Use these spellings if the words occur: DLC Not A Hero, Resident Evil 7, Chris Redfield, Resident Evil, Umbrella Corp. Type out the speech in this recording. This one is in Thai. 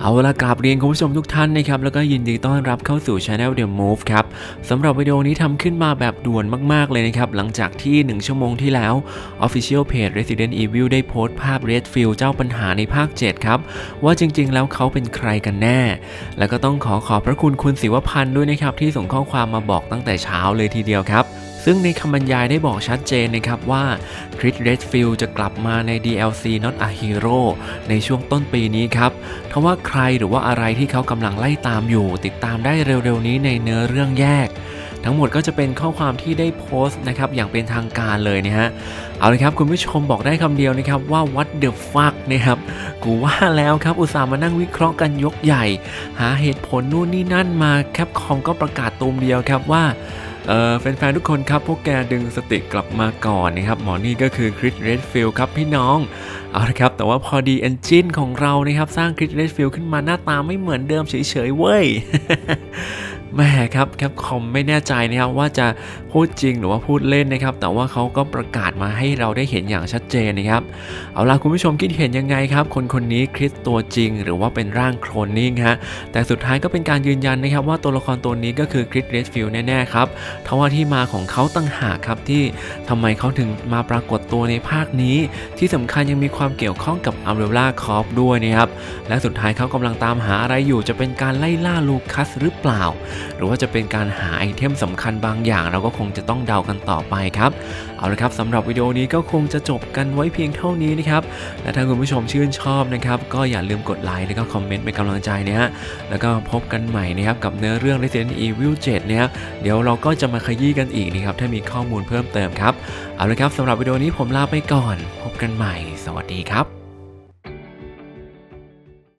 เอาละกราบเรียนคุณผู้ชมทุกท่านนะครับแล้วก็ยินดีต้อนรับเข้าสู่ Channel The Move ครับสำหรับวิดีโอนี้ทำขึ้นมาแบบด่วนมากๆเลยนะครับหลังจากที่1ชั่วโมงที่แล้ว Official Page Resident Evil ได้โพสต์ภาพ Redfield เจ้าปัญหาในภาค7ครับว่าจริงๆแล้วเขาเป็นใครกันแน่แล้วก็ต้องขอบพระคุณคุณศิวพันธ์ด้วยนะครับที่ส่งข้อความมาบอกตั้งแต่เช้าเลยทีเดียวครับซึ่งในคำบรรยายได้บอกชัดเจนนะครับว่า Chris Redfield จะกลับมาใน DLC Not A Hero ในช่วงต้นปีนี้ครับทว่าใครหรือว่าอะไรที่เขากำลังไล่ตามอยู่ติดตามได้เร็วๆนี้ในเนื้อเรื่องแยกทั้งหมดก็จะเป็นข้อความที่ได้โพสต์นะครับอย่างเป็นทางการเลยนะฮะเอาเลยครับคุณผู้ชมบอกได้คำเดียวนะครับว่า what the fuck นะครับกูว่าแล้วครับอุตส่าห์มานั่งวิเคราะห์กันยกใหญ่หาเหตุผลนู่นนี่นั่นมาแคปคอมก็ประกาศตูมเดียวครับว่าแฟนๆทุกคนครับพวกแกดึงสติกลับมาก่อนนะครับหมอนี่ก็คือ Chris Redfield ครับพี่น้องเอาละครับแต่ว่าพอดี Engine ของเรานะครับสร้าง Chris Redfield ขึ้นมาหน้าตาไม่เหมือนเดิมเฉยๆเว้ย แม่ครับแคปคอมไม่แน่ใจนะครับว่าจะพูดจริงหรือว่าพูดเล่นนะครับแต่ว่าเขาก็ประกาศมาให้เราได้เห็นอย่างชัดเจนนะครับเอาล่ะคุณผู้ชมคิดเห็นยังไงครับคนนี้คริสตัวจริงหรือว่าเป็นร่างโคลนนิ่งฮะแต่สุดท้ายก็เป็นการยืนยันนะครับว่าตัวละครตัวนี้ก็คือคริสเรดฟิลด์แน่ๆครับทว่าที่มาของเขาต่างหากครับที่ทำไมเขาถึงมาปรากฏตัวในภาคนี้ที่สำคัญยังมีความเกี่ยวข้องกับอัมเบรลล่าคอร์ปด้วยนะครับและสุดท้ายเขากำลังตามหาอะไรอยู่จะเป็นการไล่ล่าลูคัสหรือเปล่าหรือว่าจะเป็นการหาไอเทมสำคัญบางอย่างเราก็คงจะต้องเดากันต่อไปครับเอาละครับสำหรับวิดีโอนี้ก็คงจะจบกันไว้เพียงเท่านี้นะครับและถ้าคุณผู้ชมชื่นชอบนะครับก็อย่าลืมกดไลค์แล้วก็คอมเมนต์เป็นกำลังใจนะฮะแล้วก็พบกันใหม่นะครับกับเนื้อเรื่อง Resident Evil 7 นะครับเดี๋ยวเราก็จะมาขยี้กันอีกนะครับถ้ามีข้อมูลเพิ่มเติมครับเอาละครับสำหรับวิดีโอนี้ผมลาไปก่อนพบกันใหม่สวัสดีครับ